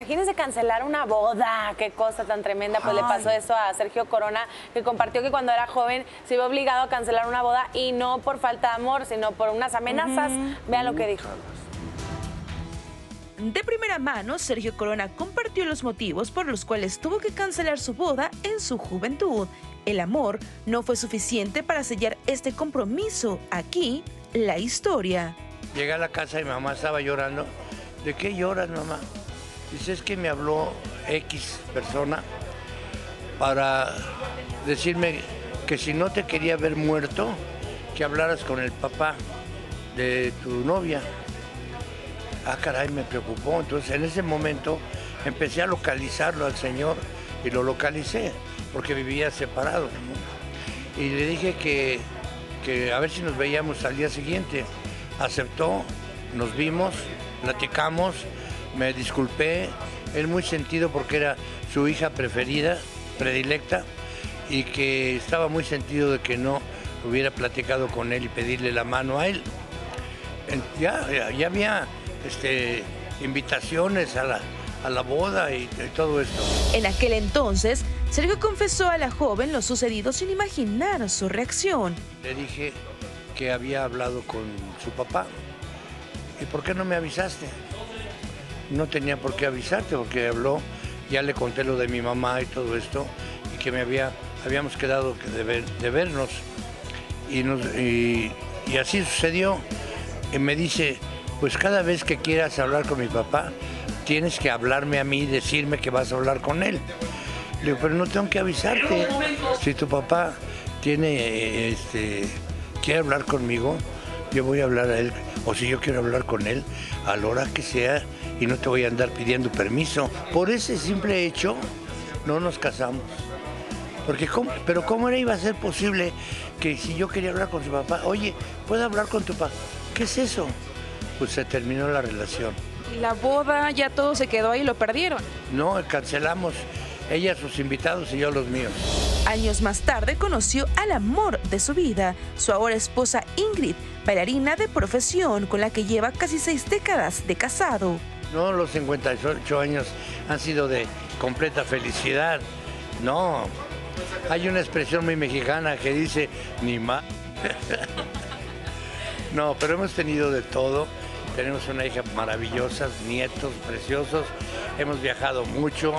Imagínense cancelar una boda, qué cosa tan tremenda. Pues le pasó eso a Sergio Corona, que compartió que cuando era joven se vio obligado a cancelar una boda y no por falta de amor, sino por unas amenazas. Vean lo que dijo. De primera mano, Sergio Corona compartió los motivos por los cuales tuvo que cancelar su boda en su juventud. El amor no fue suficiente para sellar este compromiso. Aquí, la historia. Llegué a la casa y mi mamá estaba llorando. ¿De qué lloras, mamá? Dice, es que me habló X persona para decirme que si no te quería ver muerto, que hablaras con el papá de tu novia. Ah, caray, me preocupó. Entonces, en ese momento empecé a localizarlo al señor y lo localicé, porque vivía separado, ¿no? Y le dije que a ver si nos veíamos al día siguiente. Aceptó, nos vimos, platicamos. Me disculpé, él muy sentido porque era su hija preferida, predilecta, y que estaba muy sentido de que no hubiera platicado con él y pedirle la mano a él. Ya había invitaciones a la boda y todo esto. En aquel entonces, Sergio confesó a la joven lo sucedido sin imaginar su reacción. Le dije que había hablado con su papá. ¿Y por qué no me avisaste? No tenía por qué avisarte porque habló, ya le conté lo de mi mamá y todo esto, y que habíamos quedado de vernos. Y así sucedió. Y me dice, pues cada vez que quieras hablar con mi papá, tienes que hablarme a mí y decirme que vas a hablar con él. Le digo, pero no tengo que avisarte. Si tu papá quiere hablar conmigo, yo voy a hablar a él, o si yo quiero hablar con él, a la hora que sea, y no te voy a andar pidiendo permiso. Por ese simple hecho, no nos casamos. Porque ¿cómo iba a ser posible que si yo quería hablar con su papá, oye, ¿puedo hablar con tu papá? ¿Qué es eso? Pues se terminó la relación. ¿Y la boda, ya todo se quedó ahí, lo perdieron? No, cancelamos, ella sus invitados y yo los míos. Años más tarde conoció al amor de su vida, su ahora esposa Ingrid, bailarina de profesión con la que lleva casi 6 décadas de casado. No, los 58 años han sido de completa felicidad. No, hay una expresión muy mexicana que dice, ni más. No, pero hemos tenido de todo. Tenemos una hija maravillosa, nietos preciosos, hemos viajado mucho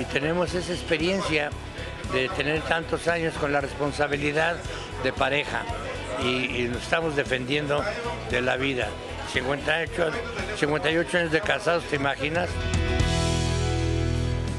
y tenemos esa experiencia de tener tantos años con la responsabilidad de pareja y nos estamos defendiendo de la vida. 58 años de casados, ¿te imaginas?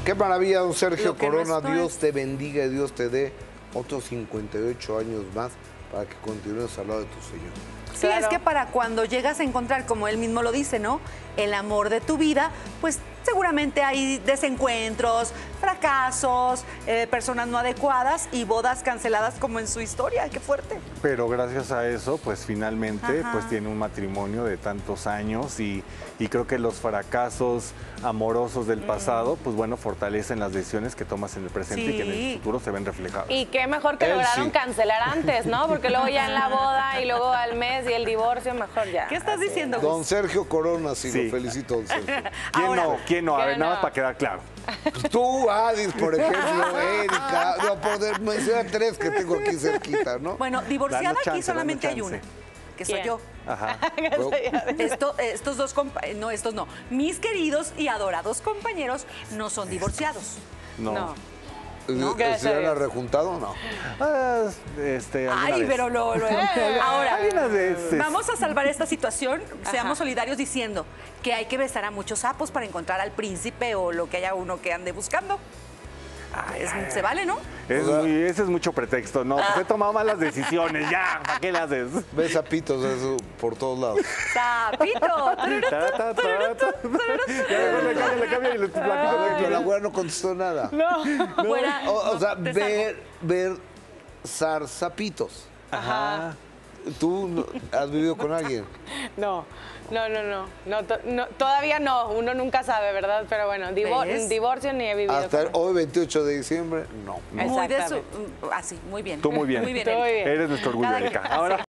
Qué maravilla, don Sergio Corona. Dios te bendiga y Dios te dé otros 58 años más para que continúes al lado de tu Señor. Sí, claro. Es que para cuando llegas a encontrar, como él mismo lo dice, ¿no?, el amor de tu vida, pues seguramente hay desencuentros, fracasos, personas no adecuadas y bodas canceladas como en su historia. ¡Qué fuerte! Pero gracias a eso, pues finalmente pues tiene un matrimonio de tantos años y creo que los fracasos amorosos del pasado, pues bueno, fortalecen las decisiones que tomas en el presente y que en el futuro se ven reflejadas. Y qué mejor que lograron cancelar antes, ¿no? Porque luego ya en la boda y luego al mes y el divorcio, mejor ya. ¿Qué estás diciendo, Gus? Don Sergio Corona, sí, lo felicito, don Sergio. ¿Quién no? A ver, nada más para quedar claro. Tú, Adis, por ejemplo, Erika, no poder mencionar 3 que tengo aquí cerquita, ¿no? Bueno, divorciada chance, aquí solamente hay una, que soy yo. Ajá. Estos no. Mis queridos y adorados compañeros no son divorciados. No. ¿Se han rejuntado o no? Ay, pero luego. Ahora, vamos a salvar esta situación. Seamos solidarios diciendo que hay que besar a muchos sapos para encontrar al príncipe o lo que haya uno que ande buscando. Se vale, ¿no? Ese es mucho pretexto. No, pues he tomado malas decisiones. Ya, ¿para qué las haces? Ves sapitos eso por todos lados. ¡Sapito! Le cambia y le platico. Pero la güera no contestó nada. No. Güera, o sea, besar sapitos. Ajá. ¿Tú has vivido con alguien? No, todavía no, uno nunca sabe, ¿verdad? Pero bueno, divorcio ni he vivido. Hasta hoy, 28 de diciembre, no. Así, muy bien. Tú muy bien. Eres nuestro orgullo, Erika. Ahora.